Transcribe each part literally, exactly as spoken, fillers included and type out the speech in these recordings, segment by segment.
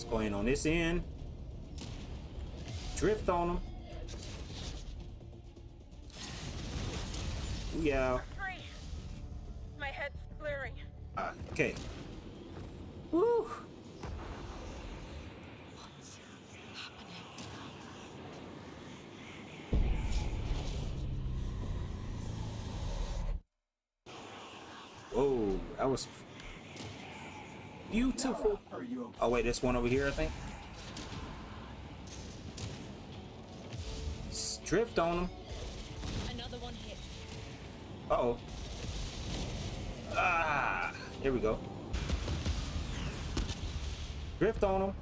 Let's go in on this end. Drift on them. Yeah. My head's blurring. Uh, okay. Woo. Whoa, that was beautiful. Oh wait, this one over here, I think. Drift on him. Another one hit. Uh oh. Ah, here we go. Drift on him.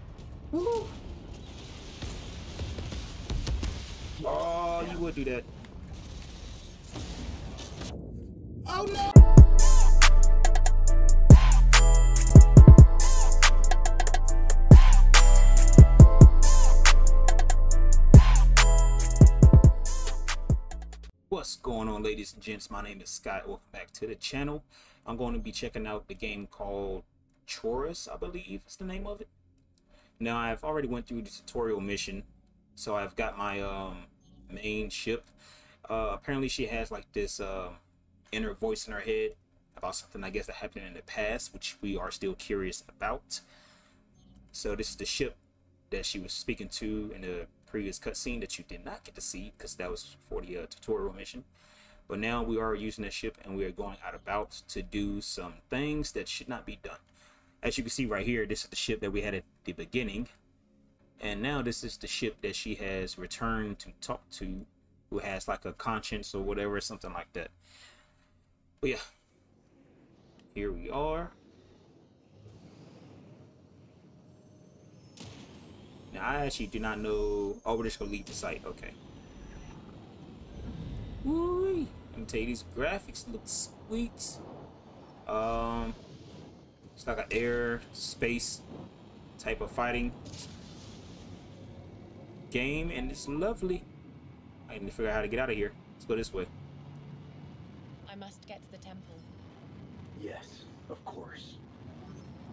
Woo. Oh, you would do that. Oh no. What's going on, ladies and gents? My name is Scott. Welcome back to the channel. I'm going to be checking out the game called Chorus, I believe is the name of it. Now, I've already went through the tutorial mission, so I've got my um, main ship. Uh, apparently, she has like this uh, inner voice in her head about something, I guess, that happened in the past, which we are still curious about. So this is the ship that she was speaking to in the previous cutscene that you did not get to see because that was for the uh, tutorial mission. But now we are using that ship and we are going out about to do some things that should not be done. As you can see right here, this is the ship that we had at the beginning, and now this is the ship that she has returned to talk to, who has like a conscience or whatever, something like that. But yeah, here we are. I actually do not know. Oh, we're just gonna leave the site. Okay. Woo! Let me tell you, these graphics look sweet. Um, it's like an air space type of fighting game, and it's lovely. I need to figure out how to get out of here. Let's go this way. I must get to the temple. Yes, of course.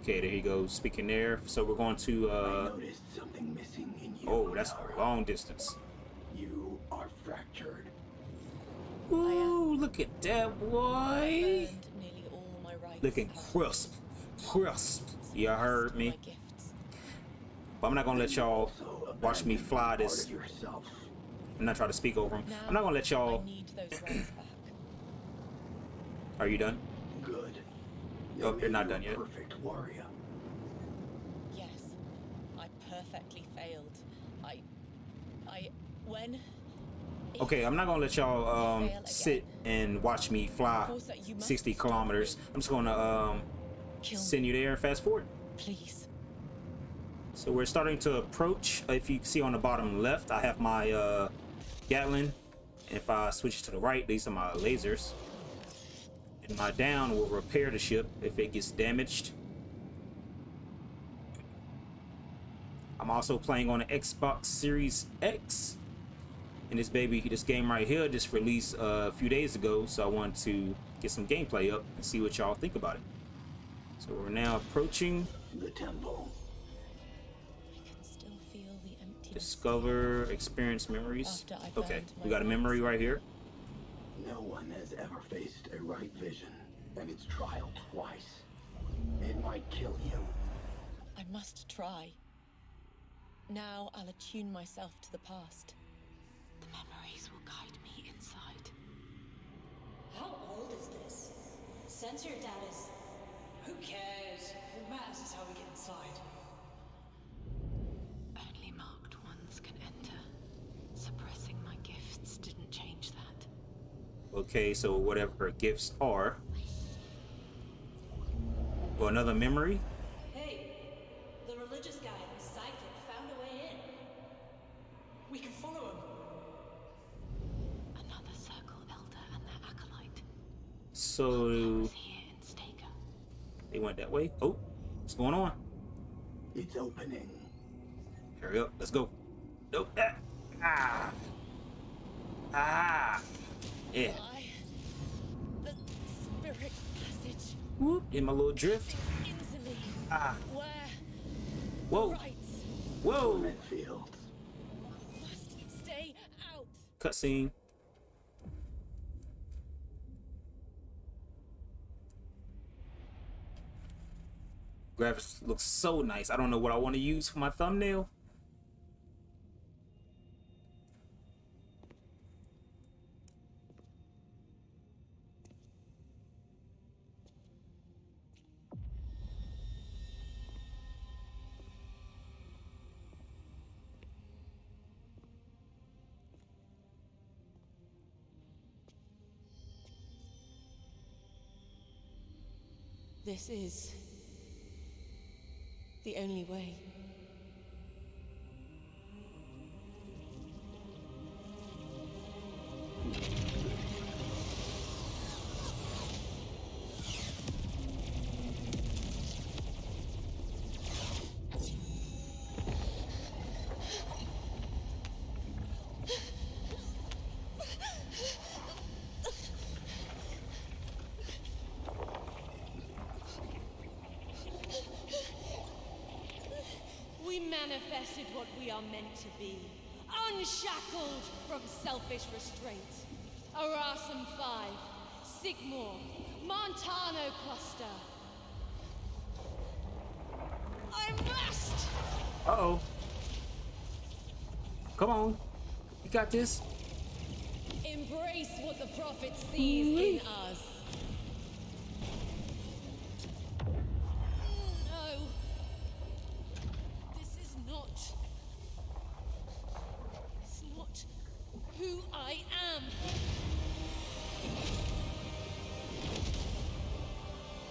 Okay, there he goes, speaking there. So we're going to, uh... I noticed something missing in you. Oh, that's a long distance. You are fractured. Ooh, look at that, boy. Looking crisp. Crisp. Y'all heard me. But I'm not going to let y'all watch me fly this. I'm not trying to speak over him. I'm not going to let y'all... Are you done? Good. Oh, you're not done yet. Perfect warrior. Yes, I perfectly failed. I, I, when. Okay, I'm not gonna let y'all um sit and watch me fly sixty kilometers. I'm just gonna um send you there and fast forward. Please. So we're starting to approach. If you see on the bottom left, I have my uh Gatling. If I switch to the right, these are my lasers. And my down will repair the ship if it gets damaged. I'm also playing on an Xbox Series X. And this baby, this game right here just released uh, a few days ago. So I wanted to get some gameplay up and see what y'all think about it. So we're now approaching the temple. I can still feel the emptiness. Discover, experience memories. Okay, we got a memory right here. No one has ever faced a right vision, and it's trial twice. It might kill you. I must try. Now I'll attune myself to the past. The memories will guide me inside. How old is this? Sensor data is... Who cares? What matters is how we get inside. Only marked ones can enter. Suppressing my gifts didn't change that. Okay, so whatever her gifts are. Well, another memory. Hey, the religious guy and his psychic found a way in. We can follow him. Another circle elder and their acolyte. So here in Stega. They went that way. Oh, what's going on? It's opening. Hurry up, let's go. Nope. Ah. Ah. ah. Yeah. The spirit passage. Whoop, in my little drift. Ah. Where? Whoa! Whoa! Stay out. Cutscene. Graphics looks so nice. I don't know what I want to use for my thumbnail. This is the only way. Manifested what we are meant to be, unshackled from selfish restraint. Arasum Five, Sigmore, Montano Cluster. I must. Uh oh. Come on, you got this. Embrace what the prophet sees mm-hmm. in us.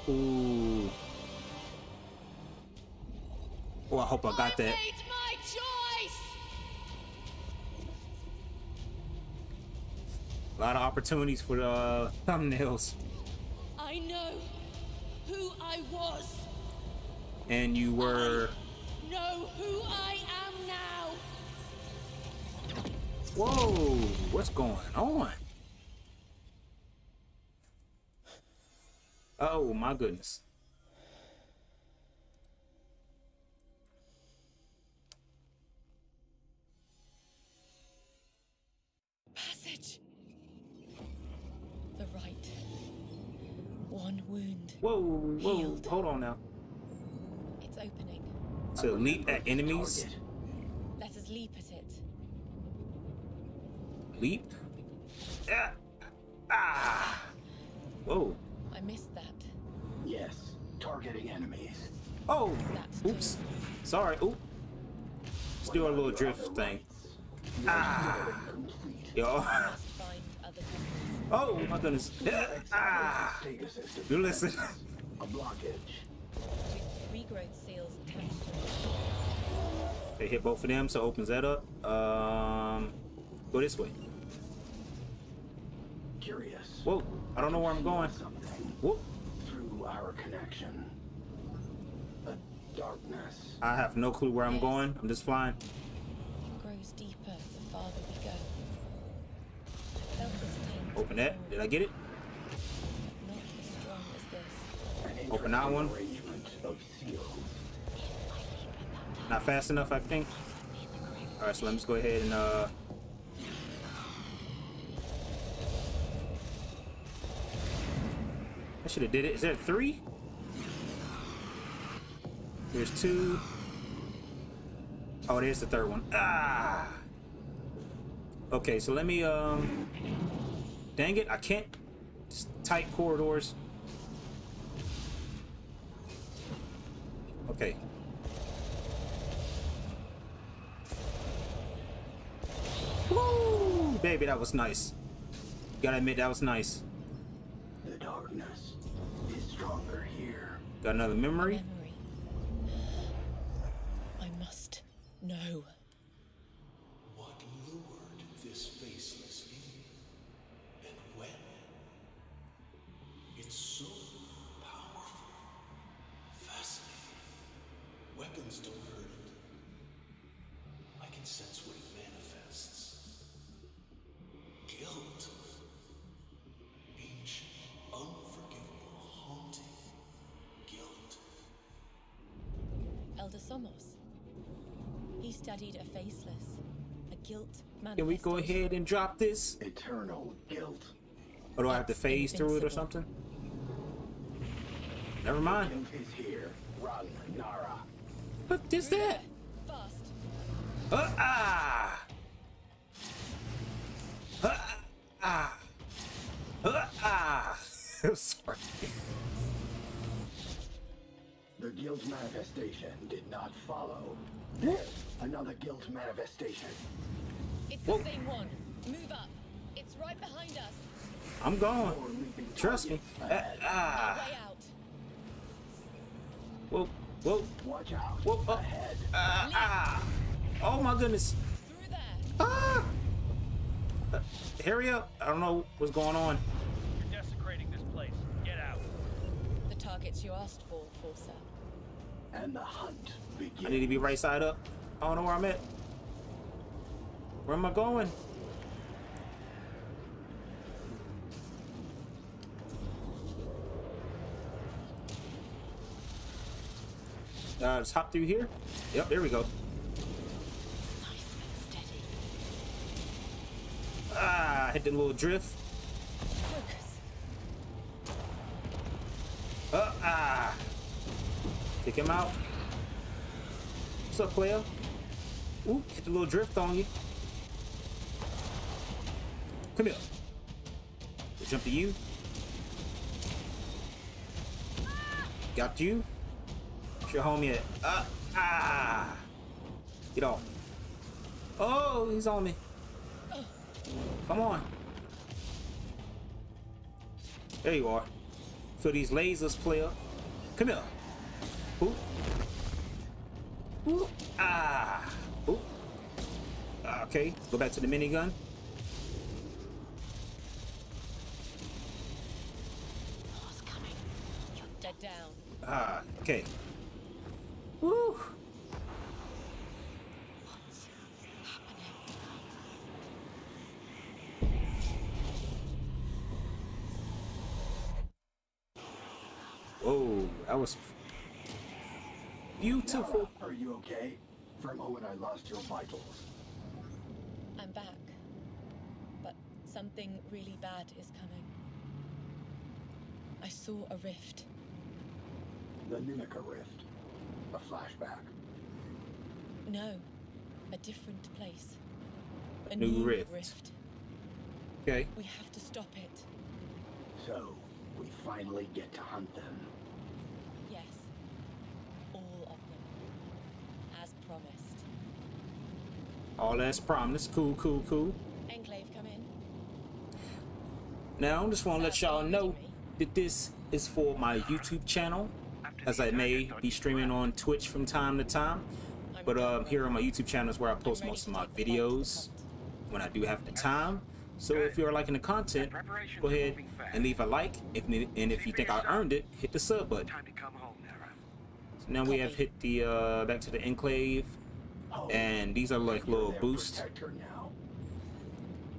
Ooh. Oh, I hope I got that. I made my choice. A lot of opportunities for the uh, thumbnails. I know who I was. And you were. I know who I am now. Whoa, what's going on? Oh my goodness. Passage. The right. One wound. Whoa, whoa, healed. Hold on now. It's opening. To leap at enemies. Target. Let us leap at it. Leap? Ah. Ah. Whoa. I missed that. Yes, targeting enemies. Oh, that's oops. Good. Sorry. Oop. Let's do a little drift thing. Ah. Yo. Oh my goodness. Ah. You listen. A blockage. Regrowth seals attached. They hit both of them, so opens that up. Um, go this way. Curious. Whoa. I don't know where I'm going. Whoop. Through our connection, a darkness. I have no clue where I'm going. I'm just flying. It grows deeper the farther we go. I felt this time. Open that. Did I get it? Not as strong as this. Open that one. Not fast enough, I think. All right, so let's go ahead and uh. I should have did it. Is there three? There's two. Oh, there's the third one. Ah. Okay, so let me. Um. Dang it! I can't. Just tight corridors. Okay. Woo, baby, that was nice. Gotta admit, that was nice. The darkness. Stronger here. Got another memory? memory. I must know. What lured this faceless in, and when? It's so powerful, fascinating. Weapons don't hurt it. I can sense what it manifests. Guilt. Somos. He studied a faceless, a guilt manifestation. Can we go ahead and drop this? Eternal guilt. Or do I have to phase through it or something? Never mind. Guilt is here. Run, Nara. What is that? Fast. Uh, ah. Uh, ah. Uh, ah. I'm sorry. The guilt manifestation did not follow. There's another guilt manifestation. It's the Whoa. same one. Move up. It's right behind us. I'm going. Trust me. Uh, ah. Whoa, whoa. Watch out. Whoa, oh. Ahead. Uh, ah. Oh my goodness. Through there. Ah. Uh, hurry up. I don't know what's going on. You're desecrating this place. Get out. The targets you asked for, Forza. And the hunt begins. I need to be right side up. I don't know where I'm at. Where am I going? Uh, just hop through here. Yep, there we go. Nice and steady. Ah, hit the little drift. Focus. Uh, ah. Kick him out. What's up, player? Ooh, hit the little drift on you. Come here. We'll jump to you. Ah! Got you. Where's your homie at? Uh, ah! Get off. Oh, he's on me. Come on. There you are. So these lasers, player. Come here. Ooh. Ooh. Ah. Ooh. Okay, go back to the minigun. Ah, okay. Woo. What's happening? Whoa, that was beautiful. Nara, are you okay? From when I lost your vitals. I'm back. But something really bad is coming. I saw a rift. The Nimica rift. A flashback. No. A different place. A new, new rift. rift. Okay. We have to stop it. So, we finally get to hunt them. Yes. All of them. As promised. All as promised. Cool, cool, cool. Enclave, come in. Now, I just want to let y'all know that this is for my YouTube channel. As I may be streaming on Twitch from time to time, but um, here on my YouTube channel is where I post most of my videos when I do have the time. So if you're liking the content, go ahead and leave a like, if, and if you think I earned it, hit the sub button. So now we have hit the uh, back to the Enclave, and these are like little boosts. The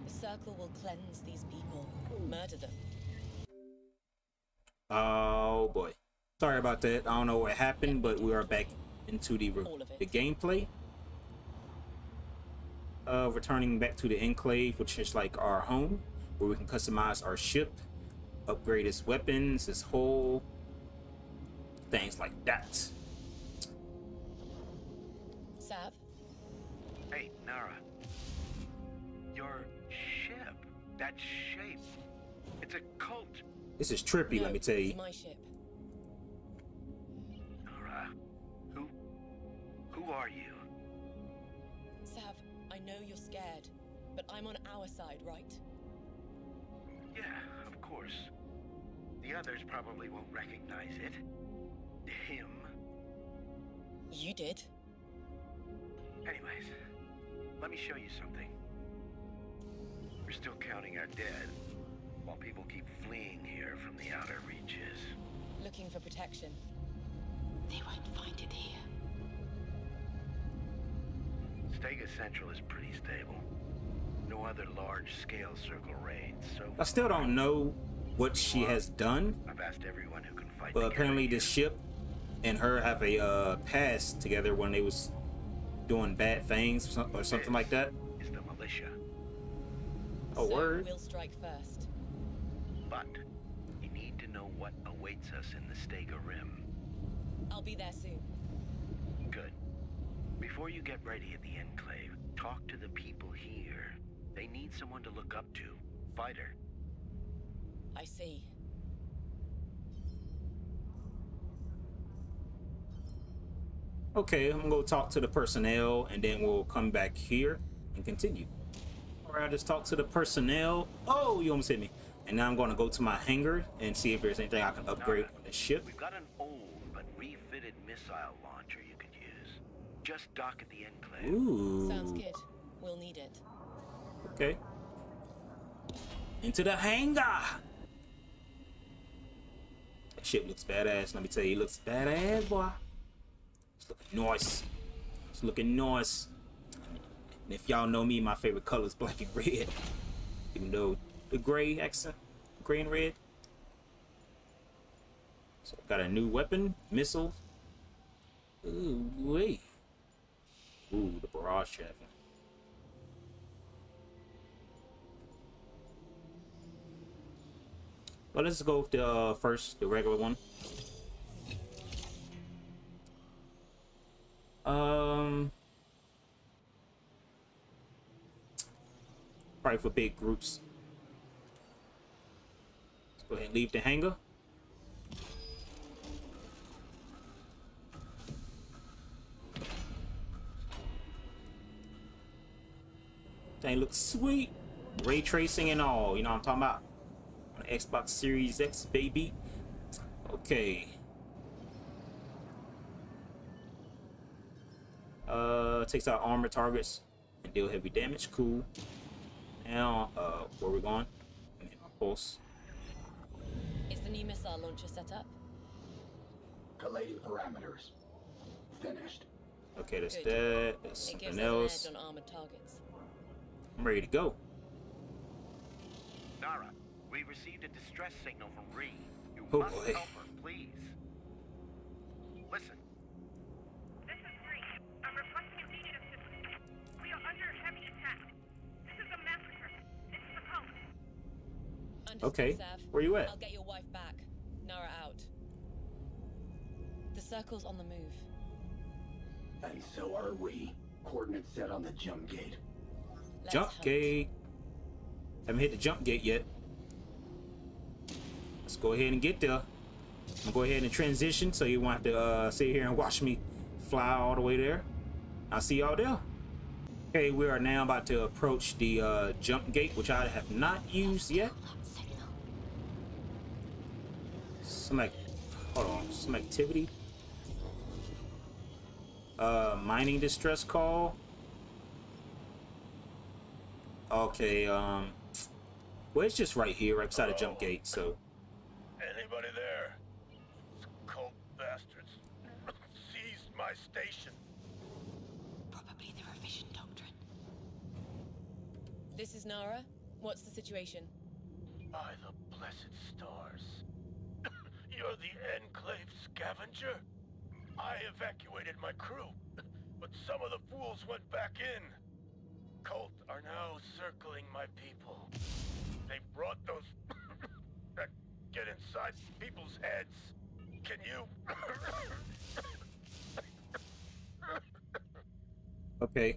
circle will cleanse these people, murder them. Oh boy. Sorry about that. I don't know what happened, but we are back into the the gameplay. Uh, returning back to the Enclave, which is like our home, where we can customize our ship, upgrade its weapons, its hull, things like that. Sav? Hey, Nara. Your ship. That shape. It's a cult. This is trippy, no, let me tell you. It's my ship. Who are you? Sav, I know you're scared, but I'm on our side, right? Yeah, of course. The others probably won't recognize it. Him. You did. Anyways, let me show you something. We're still counting our dead, while people keep fleeing here from the outer reaches. Looking for protection. They won't find it here. Sega Central is pretty stable. No other large-scale circle raids. So I still don't know what she has done. I've asked everyone who can fight. But apparently, this ship and her have a uh, past together when they was doing bad things or something like that. Is the militia. Oh, so word. We'll strike first. But you need to know what awaits us in the Stega Rim. I'll be there soon. Good. Before you get ready at the Enclave, talk to the people here. They need someone to look up to. Fighter. I see. Okay, I'm gonna go talk to the personnel and then we'll come back here and continue. All right, I just talked to the personnel. Oh, you almost hit me. And now I'm gonna go to my hangar and see if there's anything I can upgrade Nara, on the ship. We've got an old but refitted missile launcher you could use. Just dock at the Enclave. Ooh. Sounds good. We'll need it. Okay. Into the hangar. That ship looks badass. Let me tell you, it looks badass, boy. It's looking nice. It's looking nice. And if y'all know me, my favorite color is black and red. Even though the gray accent, gray and red. So I've got a new weapon, missile. Ooh, wait. Ooh, the barrage traffic. Well, let's go with the uh, first, the regular one. Um, probably for big groups. Let's go ahead and leave the hangar. Thing looks sweet, ray tracing and all. You know what I'm talking about. Xbox Series X, baby. Okay. Uh, takes out armor targets and deal heavy damage. Cool. Now, uh, where we going? I mean, pulse. Is the new missile launcher set up? Collating parameters. Finished. Okay, that's Good. that. That's something else. On armored targets. I'm ready to go. Nara. We've received a distress signal from Rhee. You oh must boy. help her, please. Listen. This is Rhee. I'm requesting immediate assistance. We are under heavy attack. This is a massacre. It's the post. Okay. Sav. Where you at? I'll get your wife back. Nara out. The circle's on the move. And so are we. Coordinates set on the jump gate. Let's jump hunt. gate. Haven't hit the jump gate yet. Let's go ahead and get there. I'm gonna go ahead and transition so you won't have to uh, sit here and watch me fly all the way there. I'll see y'all there. Okay, we are now about to approach the uh, jump gate, which I have not used yet. Some, hold on, some activity. Uh, mining distress call. Okay, um, well, it's just right here, right beside the jump gate, so. Anybody there? These cult bastards seized my station. Probably the revision doctrine. This is Nara. What's the situation? By the blessed stars. You're the Enclave scavenger? I evacuated my crew, but some of the fools went back in. Cult are now circling my people. They brought those... Get inside people's heads. Can you? Okay.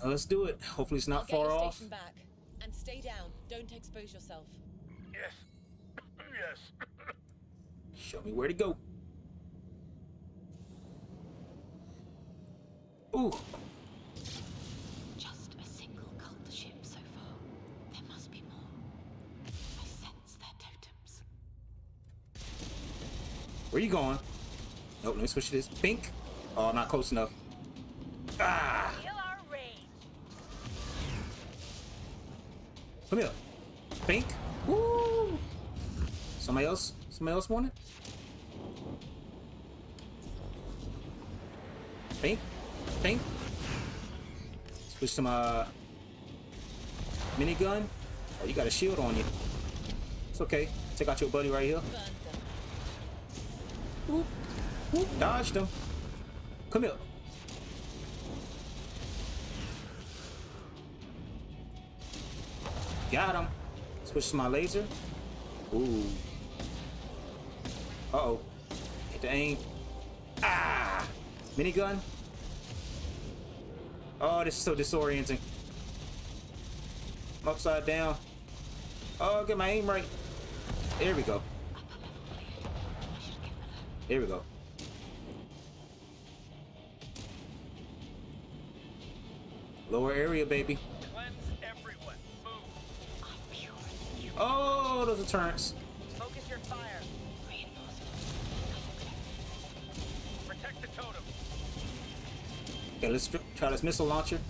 Well, let's do it. Hopefully it's not far off. Back and stay down. Don't expose yourself. Yes. Yes. Show me where to go. Ooh. Where you going? Nope, let me switch to this pink. Oh, not close enough. Ah! Come here. Pink. Woo! Somebody else? Somebody else want it? Pink. Pink. Switch to my minigun. Oh, you got a shield on you. It's okay. Take out your buddy right here. Whoop. Whoop. Dodged him. Come here. Got him. Switch to my laser. Ooh. Uh-oh. Get the aim. Ah! Minigun. Oh, this is so disorienting. I'm upside down. Oh, get my aim right. There we go. There we go. Lower area, baby. Oh, those are turrets. Focus your fire. Protect the totem. Okay, let's try this missile launcher.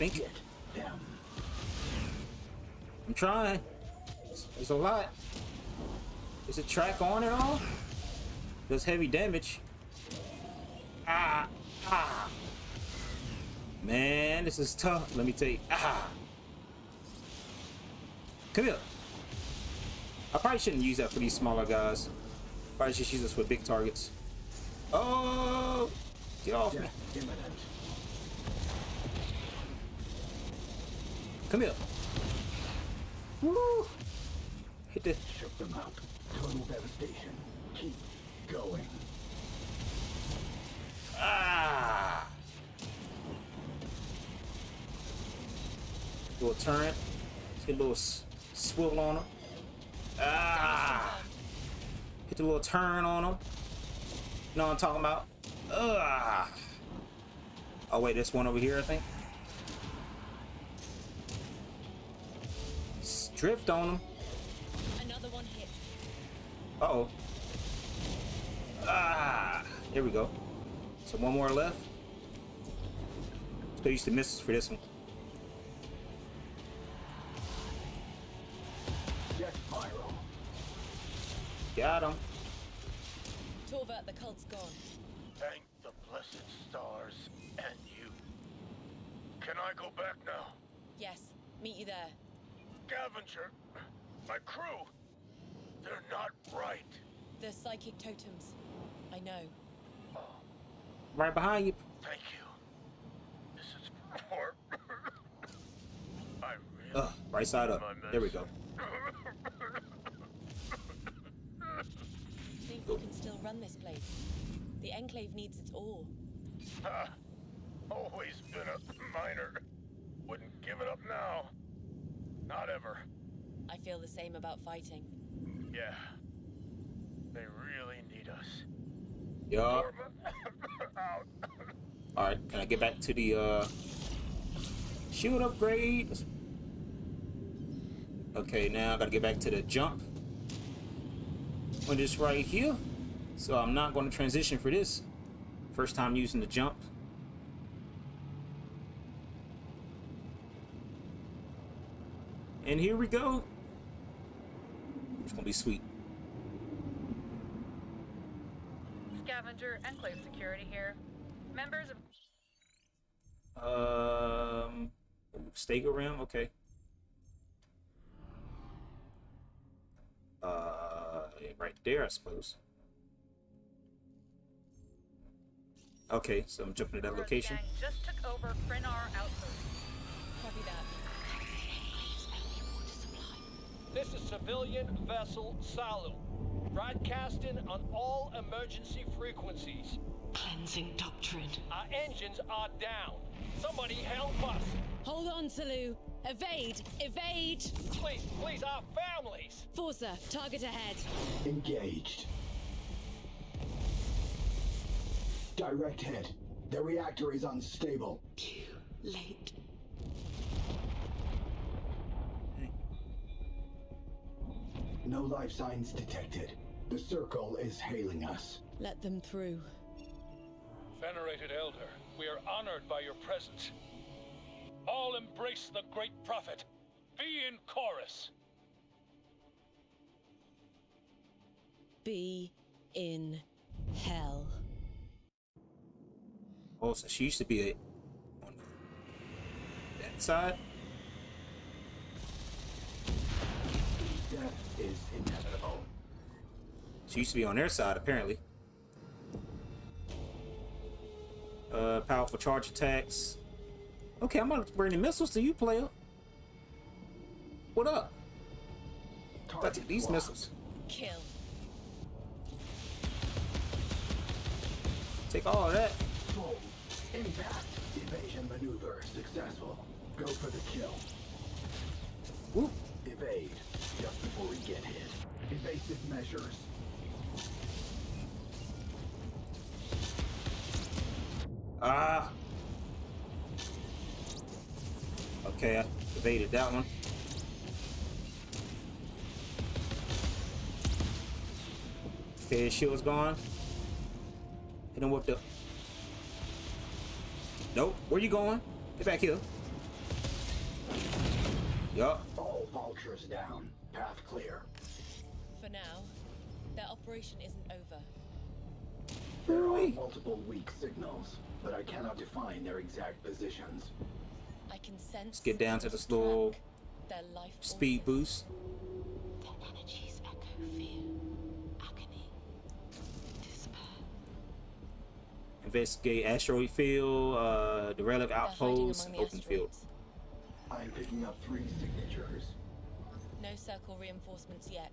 Think it. Damn. I'm trying. There's a lot. Is it track on at all? Does heavy damage. Ah, ah. Man, this is tough. Let me tell you. Ah. Come here. I probably shouldn't use that for these smaller guys. Probably should use this for big targets. Oh! Get off me. Come here. Woo! Hit this. Shook them out. Total devastation. Keep going. Ah! Little turret. Let's get a little swivel on him. Ah! Hit the little turn on him. You know what I'm talking about? Ah! Oh wait, this one over here, I think. Drift on him. Another one hit. Uh oh. Ah! Here we go. So one more left. Still used to miss for this one. Got him. Torvert, the cult's gone. Thank the blessed stars and you. Can I go back now? Yes, meet you there. Gavenger, my crew, they're not right. The psychic totems, I know. Oh. Right behind you. Thank you. This is for... I really... Ugh, right side up. There we go. We can still run this place. The Enclave needs its ore. Ha! Always been a miner. Wouldn't give it up now. Not ever. I feel the same about fighting. Yeah. They really need us. Yeah. Alright, can I get back to the uh shield upgrade? Okay, now I gotta get back to the jump. On this right here, so I'm not going to transition for this. First time using the jump. And here we go. It's going to be sweet. Scavenger, Enclave security here. Members of... Um, Stega Rim, okay. Uh... Right there, I suppose. Okay, so I'm jumping to that location. Just took over Frenar outpost. Copy that. This is civilian vessel Salu, broadcasting on all emergency frequencies. Cleansing doctrine. Our engines are down. Somebody help us! Hold on, Salu. Evade! Evade! Please, please, our families! Forza, target ahead. Engaged. Direct hit. The reactor is unstable. Too late. No life signs detected. The circle is hailing us. Let them through. Venerated Elder, we are honored by your presence. All embrace the great prophet. Be in chorus. Be in hell. Oh, so she used to be a... on that side. Death is inevitable. She used to be on their side, apparently. up powerful charge attacks. Okay, I'm about to bring the missiles to you, player. What up? I take these missiles. Kill. Take all of that. Full impact. Evasion maneuver successful. Go for the kill. Whoop. Evade just before we get hit. Evasive measures. Ah. Okay, I evaded that one. Okay, his shield's gone. Hit him with the... Nope. Where you going? Get back here. Yup. All vultures down. Path clear. For now, their operation isn't over. There are multiple weak signals, but I cannot define their exact positions. I can sense. Let's get down to this little speed boost. Their energies echo fear. Investigate asteroid field, uh, the relic outpost, and open field. I'm picking up three signatures. No circle reinforcements yet,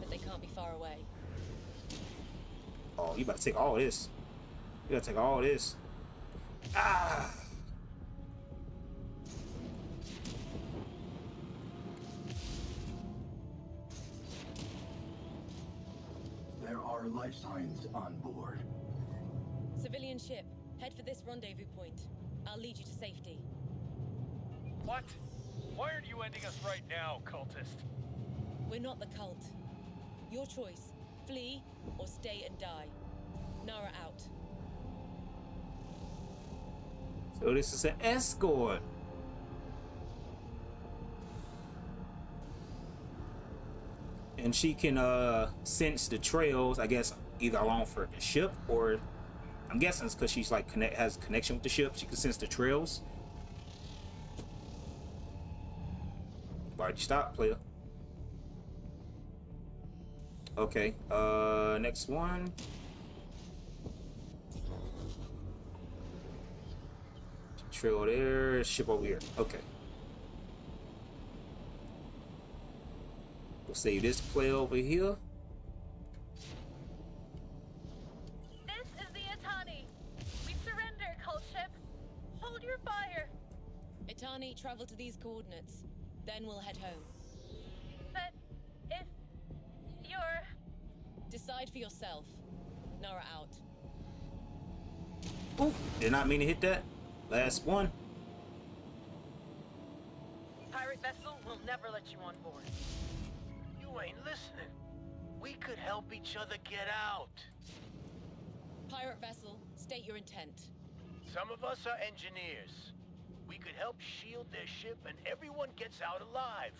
but they can't be far away. Oh, you about to take all this. You gotta take all this. Ah! There are life signs on board. Civilian ship, head for this rendezvous point. I'll lead you to safety. What? Why are you ending us right now, cultist? We're not the cult. Your choice. Flee or stay and die. Nara out. So this is an escort. And she can uh, sense the trails, I guess, either along for the ship or... I'm guessing it's because she's like connect has a connection with the ship. She can sense the trails. Why'd you stop, player? Okay. Uh, next one. Trail there. Ship over here. Okay. We'll save this player over here. Travel to these coordinates, then we'll head home. But if you're... Decide for yourself. Nara out. Ooh, did not mean to hit that. Last one. Pirate vessel will never let you on board. You ain't listening. We could help each other get out. Pirate vessel, state your intent. Some of us are engineers. We could help shield their ship and everyone gets out alive.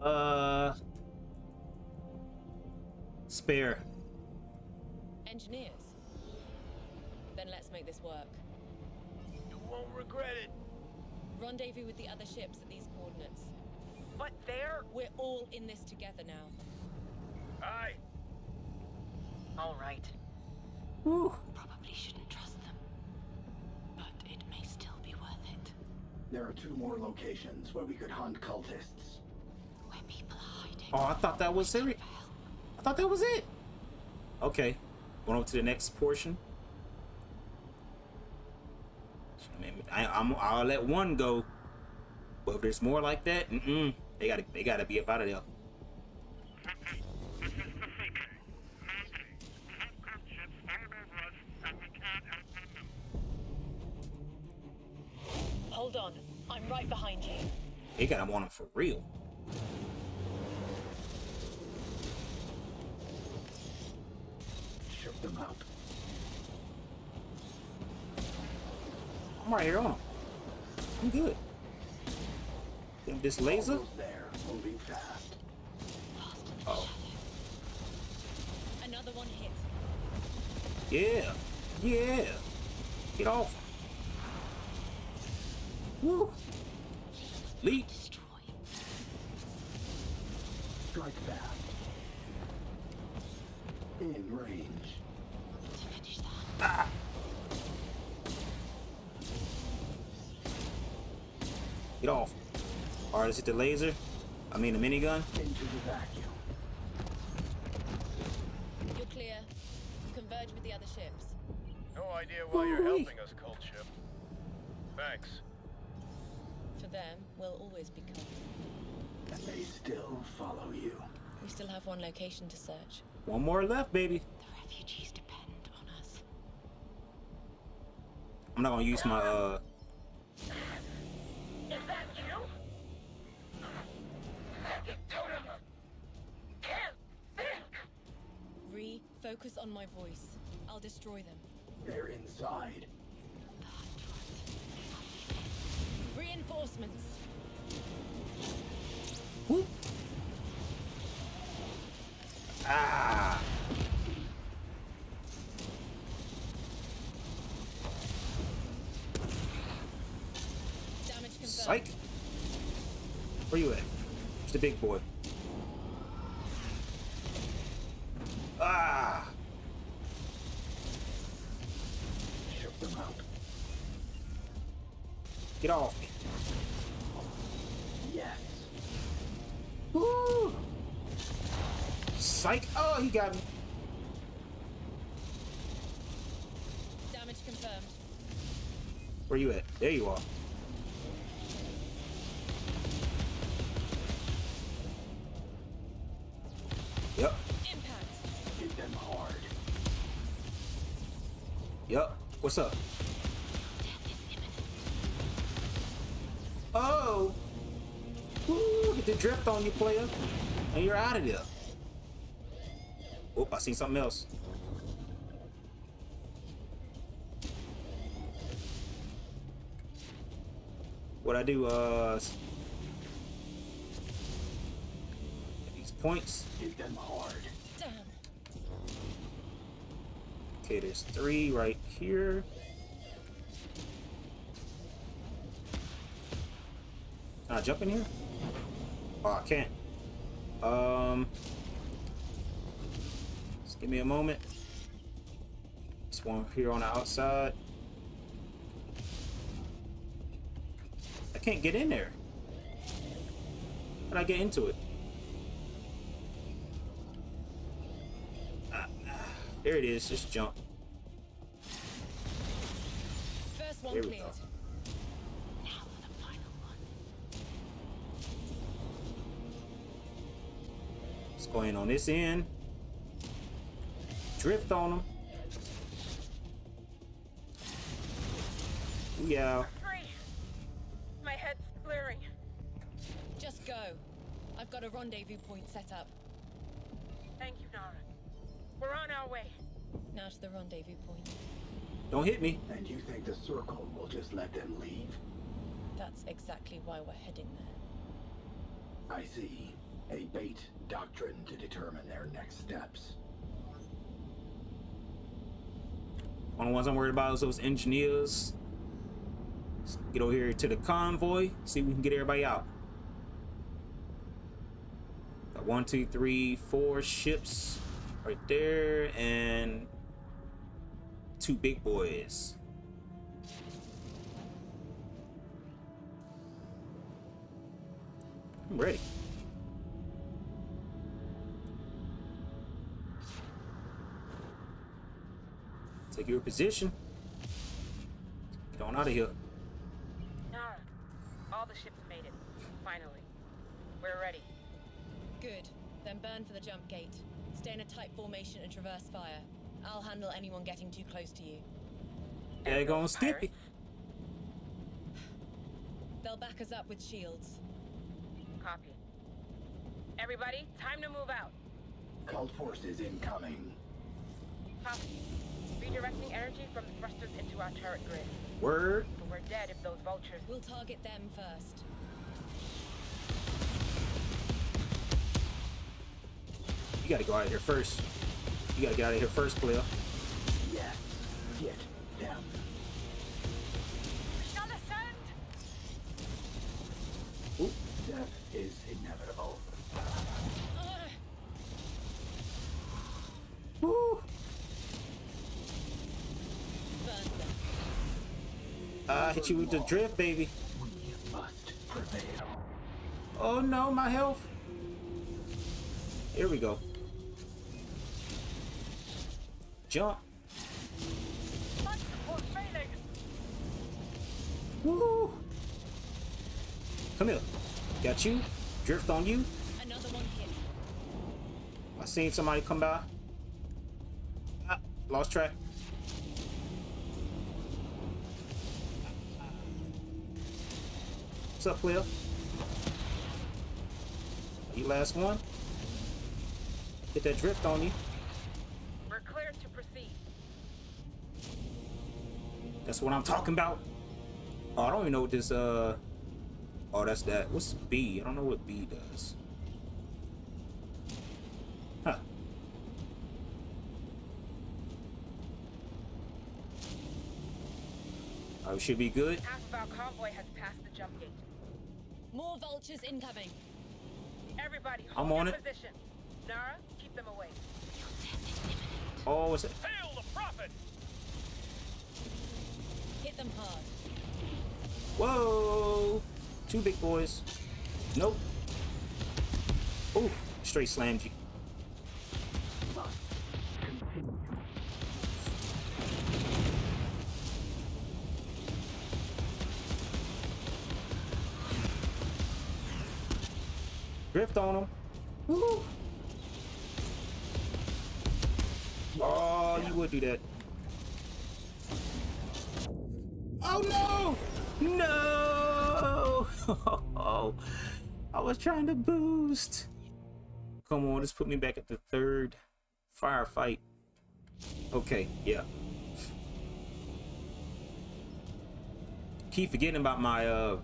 Uh... Spare. Engineers? Then let's make this work. You won't regret it. Rendezvous with the other ships at these coordinates. But there? We're all in this together now. Aye. All right. Whew. Probably shouldn't trust them, but it may still be worth it. There are two more locations where we could hunt cultists. Where people are hiding. Oh, I thought that was it. I thought that was it. Okay, going over to the next portion. I, I'm, I'll let one go, but if there's more like that, mm-mm, they gotta, they gotta be up out of there. Hold on, I'm right behind you. They got him on him for real. Shook them out. I'm right here on him. I'm good. Get him this laser. There, moving fast. Oh. Another one hit. Yeah, yeah. Get off. Woo! Leap! Strike fast. in range. Let's finish that. Ah. Get off. All right, let's hit the laser. I mean, the minigun. Into the vacuum. You're clear. Converge with the other ships. No idea why you're helping us, Cold Ship. Thanks. For them, we'll always be cold. They still follow you. We still have one location to search. One more left, baby. The refugees depend on us. I'm not gonna use my uh. Is that you? You totem. Can't think. Rhee, focus on my voice. I'll destroy them. They're inside. Reinforcements. Whoop. Ah. Damage confirmed. Psych. Where you at? It's the big boy. Ah. Shook them out. Get off me. Yes. Woo. Psych! Oh, he got me. Damage confirmed. Where you at? There you are. Yep. Impact. Hit them hard. Yep. What's up? Oh. Woo, get the drift on you, player. And you're out of there. Oh, I seen something else. What I do, uh, these points. Hit them hard. Damn. Okay, there's three right here. Can I jump in here? Oh, I can't. Um. Give me a moment. This one here on the outside. I can't get in there. How'd I get into it? Ah, ah. There it is. Just jump. First one there we cleared. Go. Now for the final one. Let's go in on this end. Drift on them. Yeah. My head's clearing. Just go. I've got a rendezvous point set up. Thank you, Nara. We're on our way. Now to the rendezvous point. Don't hit me. And you think the circle will just let them leave? That's exactly why we're heading there. I see. A bait doctrine to determine their next steps. One of the ones I'm worried about is those engineers. Let's get over here to the convoy. See if we can get everybody out. Got one, two, three, four ships right there, and two big boys. I'm ready. Take your position. Get on out of here. Nara, all the ships made it. Finally. We're ready. Good. Then burn for the jump gate. Stay in a tight formation and traverse fire. I'll handle anyone getting too close to you. They're gonna skip it. They'll back us up with shields. Copy. Everybody, time to move out. Cult forces incoming. Copy. Redirecting energy from the thrusters into our turret grid. Word. But we're dead if those vultures... We'll target them first. You gotta go out of here first. You gotta get out of here first, player. Yeah. Get down. Shall ascend! Oop. Death is inevitable. Uh. Woo! I'll hit you with the drift, baby. We must prevail. Oh no, my health. Here we go. Jump. Woo! Come here. Got you. Drift on you. Another one hit. I seen somebody come by. Ah, lost track. What's up, player? You last one. Get that drift on you. We're clear to proceed. That's what I'm talking about. Oh, I don't even know what this, uh... oh, that's that. What's B? I don't know what B does. Huh. Oh, should be good. Half of our convoy has passed the jump gate. More vultures incoming. Everybody, hold I'm on it. Position. Nara, keep them away. Oh, is it? Hail the prophet! Hit them hard. Whoa! Two big boys. Nope. Oh, straight slammed you. Drift on him. Woo! Oh, you would do that. Oh no! No! I was trying to boost. Come on, just put me back at the third firefight. Okay, yeah. Keep forgetting about my uh,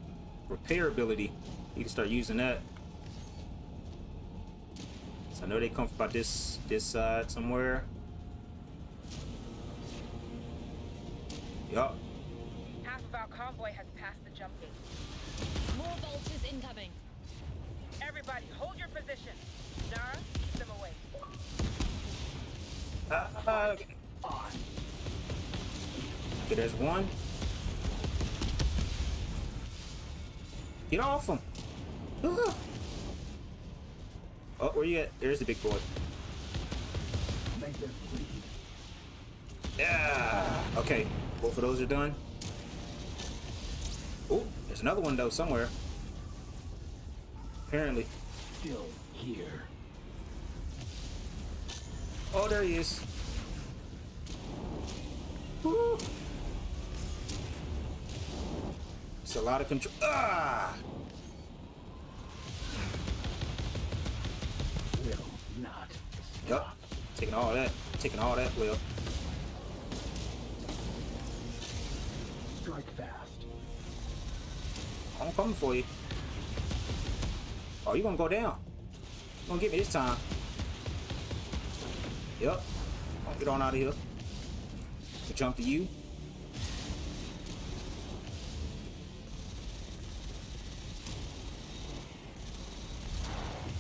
repair ability. Need to start using that. So I know they come from about this this side somewhere. Yup. Our convoy has passed the jump gate. More vultures incoming. Everybody, hold your position. Nara, keep them away. Uh, uh, okay, there's one. Get off him. Uh. Oh, where you at? There's the big boy. Yeah. Okay. Both of those are done. Oh, there's another one though somewhere. Apparently. Still here. Oh, there he is. Woo. It's a lot of control. Ah! Will not. Yup. Taking all that. Taking all that. Will. Strike fast. I'm coming for you. Oh, you're gonna go down. You're gonna get me this time. Yep. I'll get on out of here. I'll jump to you.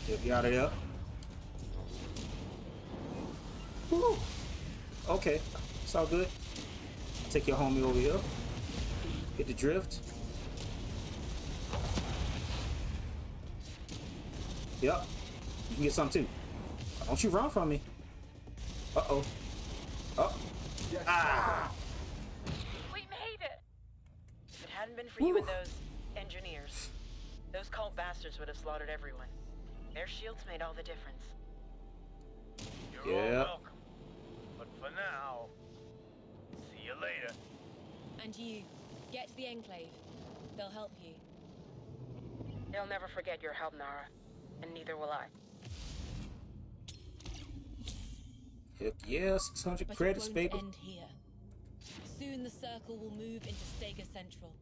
Get me out of there. Woo! Okay. It's all good. Take your homie over here. Hit the drift. Yep, you can get some too. Don't you run from me. Uh-oh. Oh. Yes. Ah! We made it! If it hadn't been for Woo. You and those engineers, those cult bastards would have slaughtered everyone. Their shields made all the difference. You're yep. all welcome. But for now, see you later. And you, get to the Enclave. They'll help you. They'll never forget your help, Nara. And neither will I. Heck yeah, six hundred but credits, it won't baby. End here. Soon the circle will move into Stega Central.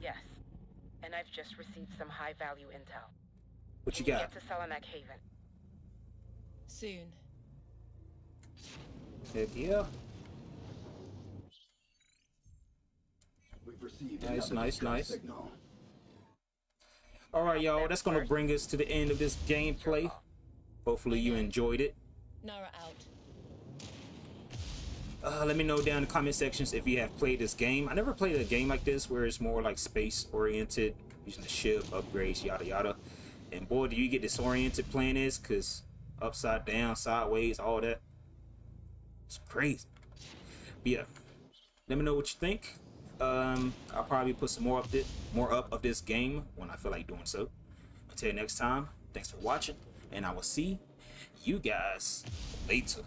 Yes, and I've just received some high-value intel. What Can you, you got? Get to Salamac Haven. Soon. Heck yeah. We've received nice, nice, nice. Signal. All right, y'all, that's going to bring us to the end of this gameplay. Hopefully you enjoyed it. Nara out. Uh, let me know down in the comment sections if you have played this game. I never played a game like this where it's more like space oriented, using the ship, upgrades, yada yada. And boy, do you get disoriented playing this, because upside down, sideways, all that. It's crazy. But yeah, let me know what you think. Um, I'll probably put some more up, this, more up of this game when I feel like doing so. Until next time, thanks for watching, and I will see you guys later.